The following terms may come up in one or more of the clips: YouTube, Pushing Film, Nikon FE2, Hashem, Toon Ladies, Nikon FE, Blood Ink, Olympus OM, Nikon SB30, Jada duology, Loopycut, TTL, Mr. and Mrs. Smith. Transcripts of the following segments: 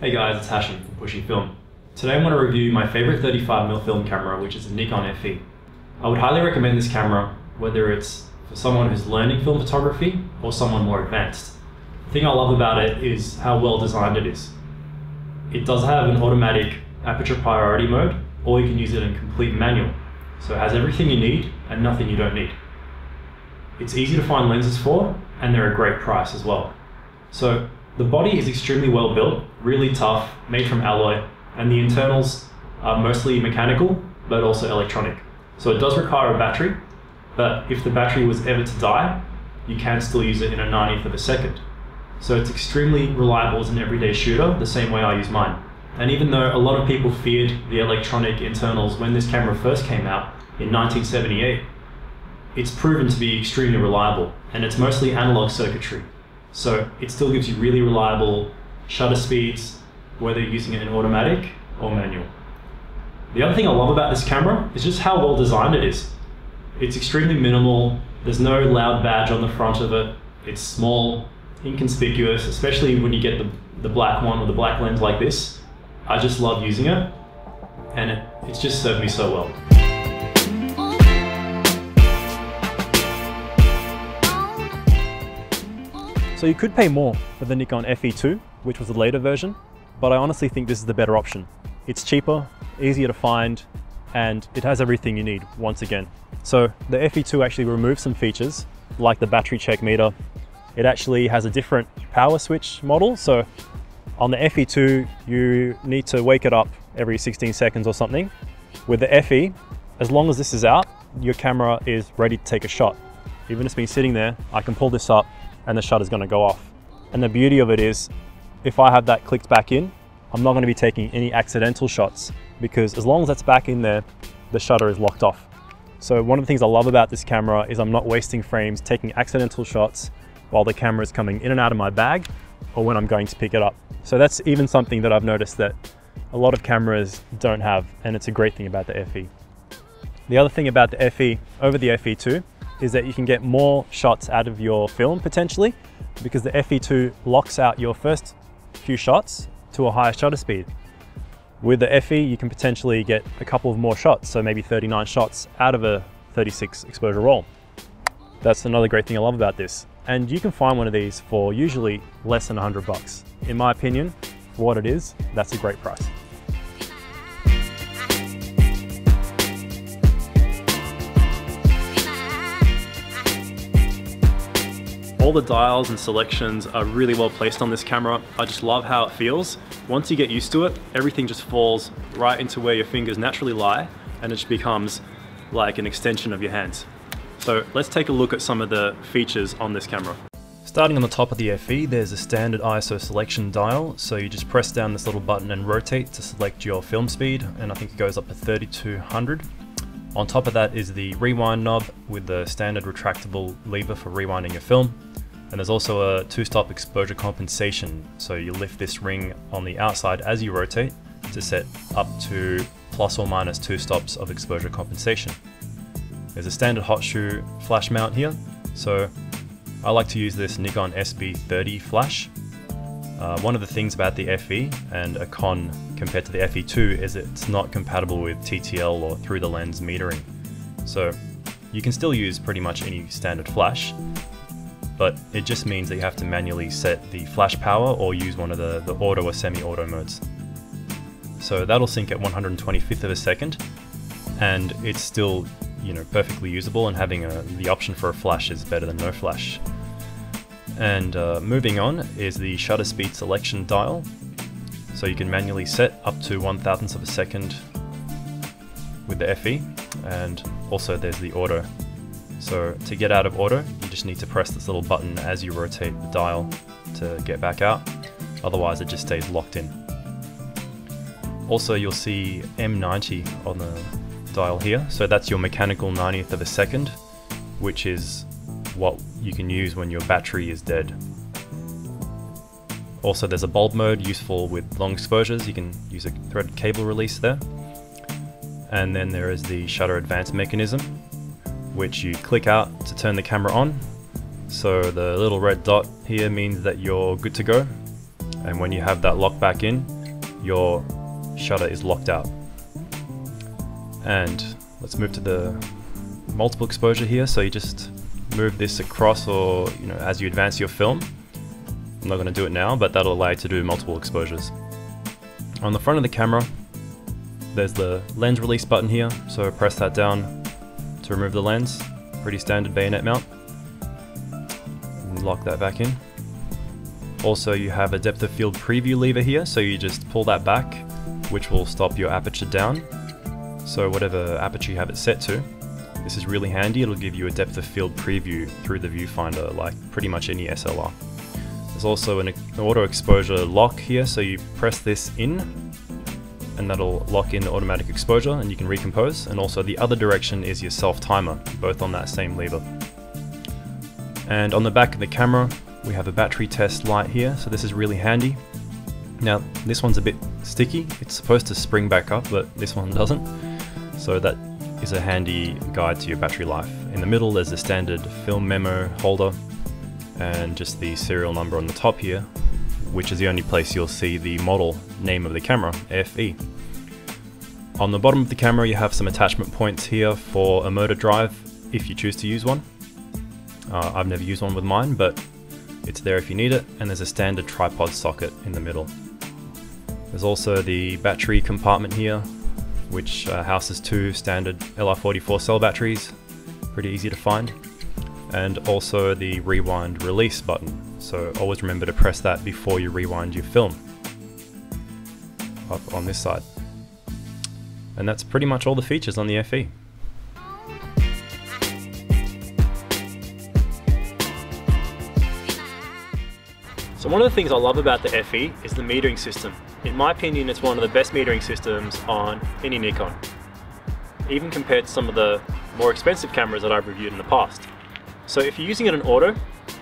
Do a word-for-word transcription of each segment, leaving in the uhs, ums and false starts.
Hey guys, it's Hashem from Pushing Film. Today I want to review my favorite thirty-five millimeter film camera, which is a Nikon F E. I would highly recommend this camera, whether it's for someone who's learning film photography or someone more advanced. The thing I love about it is how well designed it is. It does have an automatic aperture priority mode, or you can use it in complete manual. So it has everything you need and nothing you don't need. It's easy to find lenses for, and they're a great price as well. So the body is extremely well built, really tough, made from alloy, and the internals are mostly mechanical, but also electronic. So it does require a battery, but if the battery was ever to die, you can still use it in a ninetieth of a second. So it's extremely reliable as an everyday shooter, the same way I use mine. And even though a lot of people feared the electronic internals when this camera first came out in nineteen seventy-eight, it's proven to be extremely reliable, and it's mostly analog circuitry. So it still gives you really reliable shutter speeds, whether you're using it in automatic or manual. The other thing I love about this camera is just how well designed it is. It's extremely minimal. There's no loud badge on the front of it. It's small, inconspicuous, especially when you get the, the black one or the black lens like this. I just love using it, and it, it's just served me so well. So you could pay more for the Nikon F E two, which was the later version, but I honestly think this is the better option. It's cheaper, easier to find, and it has everything you need once again. So the F E two actually removes some features like the battery check meter. It actually has a different power switch model. So on the F E two, you need to wake it up every sixteen seconds or something. With the F E, as long as this is out, your camera is ready to take a shot. Even if it's been sitting there, I can pull this up and the shutter's gonna go off. And the beauty of it is, if I have that clicked back in, I'm not gonna be taking any accidental shots, because as long as that's back in there, the shutter is locked off. So one of the things I love about this camera is I'm not wasting frames taking accidental shots while the camera is coming in and out of my bag or when I'm going to pick it up. So that's even something that I've noticed that a lot of cameras don't have, and it's a great thing about the F E. The other thing about the F E over the F E two is that you can get more shots out of your film potentially, because the F E two locks out your first few shots to a higher shutter speed. With the F E, you can potentially get a couple of more shots, so maybe thirty-nine shots out of a thirty-six exposure roll. That's another great thing I love about this. And you can find one of these for usually less than a hundred bucks. In my opinion, for what it is, that's a great price. All the dials and selections are really well placed on this camera. I just love how it feels. Once you get used to it, everything just falls right into where your fingers naturally lie, and it just becomes like an extension of your hands. So let's take a look at some of the features on this camera. Starting on the top of the F E, there's a standard I S O selection dial. So you just press down this little button and rotate to select your film speed, and I think it goes up to thirty-two hundred. On top of that is the rewind knob with the standard retractable lever for rewinding your film. And there's also a two-stop exposure compensation. So you lift this ring on the outside as you rotate to set up to plus or minus two stops of exposure compensation. There's a standard hot shoe flash mount here. So I like to use this Nikon S B thirty flash. Uh, one of the things about the F E and a con compared to the F E two is it's not compatible with T T L or through the lens metering. So you can still use pretty much any standard flash, but it just means that you have to manually set the flash power or use one of the, the auto or semi-auto modes. So that'll sync at one hundred twenty-fifth of a second, and it's still, you know, perfectly usable, and having a, the option for a flash is better than no flash. And uh, moving on is the shutter speed selection dial. So you can manually set up to one thousandth of a second with the F E, and also there's the auto. So to get out of auto, you just need to press this little button as you rotate the dial to get back out. Otherwise, it just stays locked in. Also, you'll see M ninety on the dial here. So that's your mechanical ninetieth of a second, which is what you can use when your battery is dead. Also, there's a bulb mode useful with long exposures. You can use a threaded cable release there. And then there is the shutter advance mechanism, which you click out to turn the camera on. So the little red dot here means that you're good to go, and when you have that lock back in, your shutter is locked out. And let's move to the multiple exposure here. So you just move this across, or you know, as you advance your film. I'm not going to do it now, but that'll allow you to do multiple exposures. On the front of the camera, there's the lens release button here, so press that down to remove the lens. Pretty standard bayonet mount. And lock that back in. Also, you have a depth of field preview lever here, so you just pull that back, which will stop your aperture down. So whatever aperture you have it set to, this is really handy. It'll give you a depth of field preview through the viewfinder, like pretty much any S L R. There's also an auto exposure lock here, so you press this in, and that'll lock in the automatic exposure, and you can recompose. And also the other direction is your self timer, both on that same lever. And on the back of the camera, we have a battery test light here, so this is really handy. Now, this one's a bit sticky. It's supposed to spring back up, but this one doesn't. So that is a handy guide to your battery life. In the middle, there's the standard film memo holder and just the serial number on the top here, which is the only place you'll see the model name of the camera, F E. On the bottom of the camera, you have some attachment points here for a motor drive, if you choose to use one. Uh, I've never used one with mine, but it's there if you need it, and there's a standard tripod socket in the middle. There's also the battery compartment here, which uh, houses two standard L R forty-four cell batteries, pretty easy to find, and also the rewind release button, so always remember to press that before you rewind your film, up on this side. And that's pretty much all the features on the F E. So one of the things I love about the F E is the metering system. In my opinion, it's one of the best metering systems on any Nikon, even compared to some of the more expensive cameras that I've reviewed in the past. So if you're using it in auto,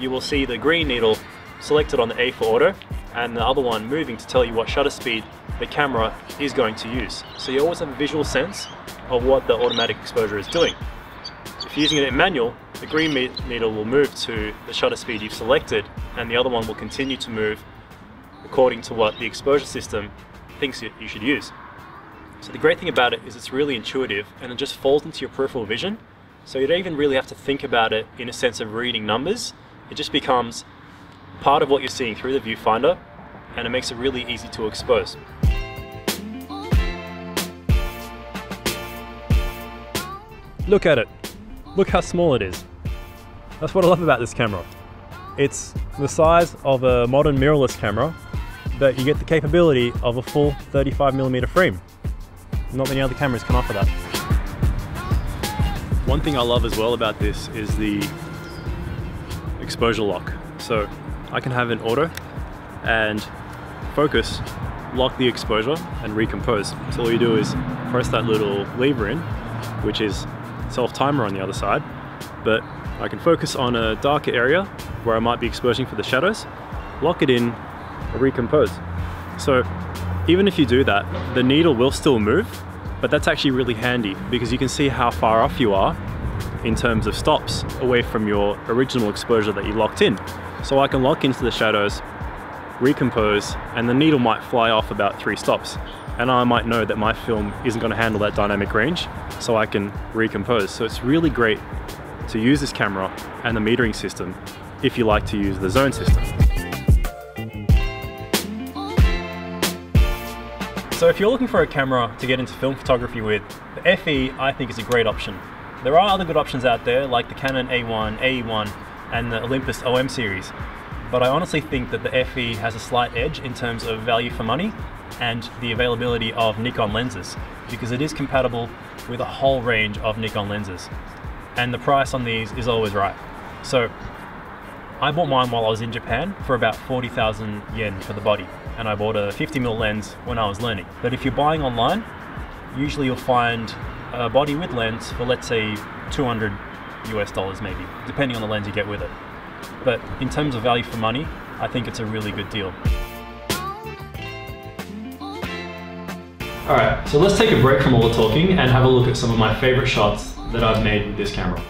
you will see the green needle selected on the A for auto and the other one moving to tell you what shutter speed the camera is going to use. So you always have a visual sense of what the automatic exposure is doing. If you're using it in manual, the green needle will move to the shutter speed you've selected, and the other one will continue to move according to what the exposure system thinks you should use. So the great thing about it is it's really intuitive, and it just falls into your peripheral vision, so you don't even really have to think about it in a sense of reading numbers. It just becomes part of what you're seeing through the viewfinder, and it makes it really easy to expose. Look at it. Look how small it is. That's what I love about this camera. It's the size of a modern mirrorless camera, but you get the capability of a full thirty-five millimeter frame. Not many other cameras can offer that. One thing I love as well about this is the exposure lock. So I can have an auto and focus, lock the exposure, and recompose. So all you do is press that little lever in, which is self-timer on the other side, but I can focus on a darker area where I might be exposing for the shadows, lock it in, recompose. So even if you do that, the needle will still move, but that's actually really handy because you can see how far off you are in terms of stops away from your original exposure that you locked in. So I can lock into the shadows, recompose, and the needle might fly off about three stops. And I might know that my film isn't going to handle that dynamic range, so I can recompose. So it's really great to use this camera and the metering system if you like to use the zone system. So if you're looking for a camera to get into film photography with, the F E I think is a great option. There are other good options out there like the Canon A one, A E one and the Olympus O M series, but I honestly think that the F E has a slight edge in terms of value for money and the availability of Nikon lenses, because it is compatible with a whole range of Nikon lenses, and the price on these is always right. So I bought mine while I was in Japan for about forty thousand yen for the body, and I bought a fifty millimeter lens when I was learning. But if you're buying online, usually you'll find a body with lens for, let's say, two hundred US dollars maybe, depending on the lens you get with it. But in terms of value for money, I think it's a really good deal. Alright, so let's take a break from all the talking and have a look at some of my favourite shots that I've made with this camera.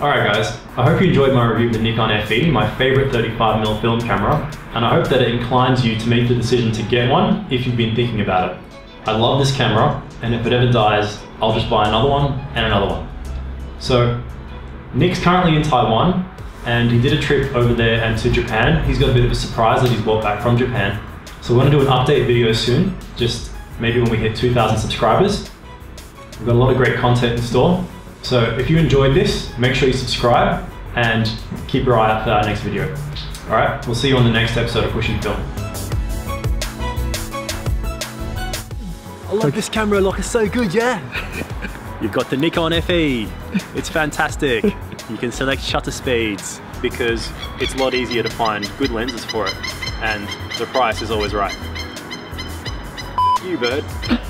Alright guys, I hope you enjoyed my review of the Nikon F E, my favourite thirty-five millimeter film camera, and I hope that it inclines you to make the decision to get one if you've been thinking about it. I love this camera, and if it ever dies, I'll just buy another one and another one. So, Nick's currently in Taiwan, and he did a trip over there and to Japan. He's got a bit of a surprise that he's brought back from Japan. So we're going to do an update video soon, just maybe when we hit two thousand subscribers. We've got a lot of great content in store. So if you enjoyed this, make sure you subscribe and keep your eye out for our next video. All right, we'll see you on the next episode of Pushing Film. I love this camera, like it's so good, yeah? You've got the Nikon F E. It's fantastic. You can select shutter speeds because it's a lot easier to find good lenses for it. And the price is always right. You bird.